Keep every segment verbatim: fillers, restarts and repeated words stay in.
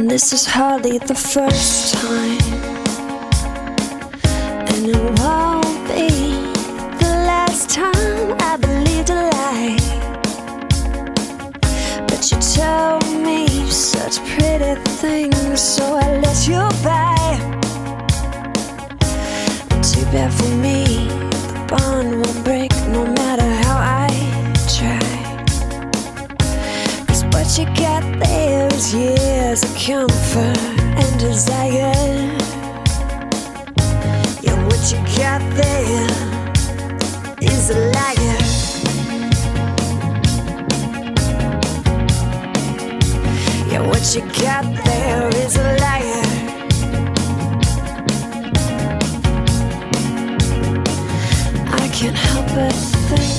And this is hardly the first time, and it won't be the last time I believed a lie. But you told me such pretty things, so I let you by. Too bad for me, the bond will break no matter how I try. Cause what you got there is years of comfort and desire. Yeah, what you got there is a liar. Yeah, what you got there is a liar. Can't help but think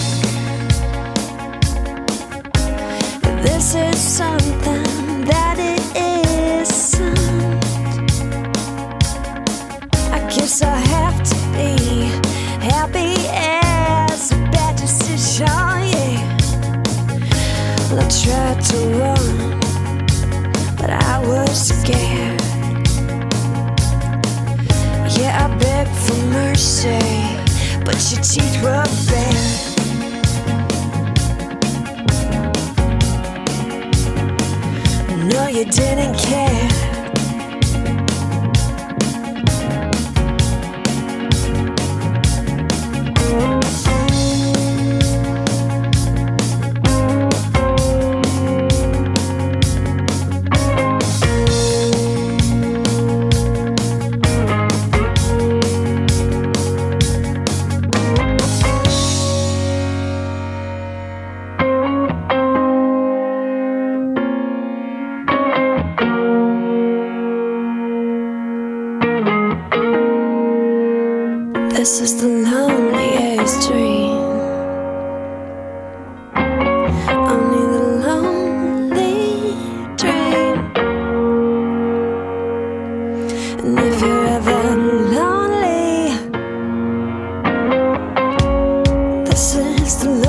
that this is something that it isn't. I guess I have to be happy as a bad decision, yeah. I tried to run, but I was scared. Yeah, I begged for mercy, but your teeth were bare. No, you didn't care. This is the loneliest dream, only the lonely dream. And if you're ever lonely, this is the loneliest dream.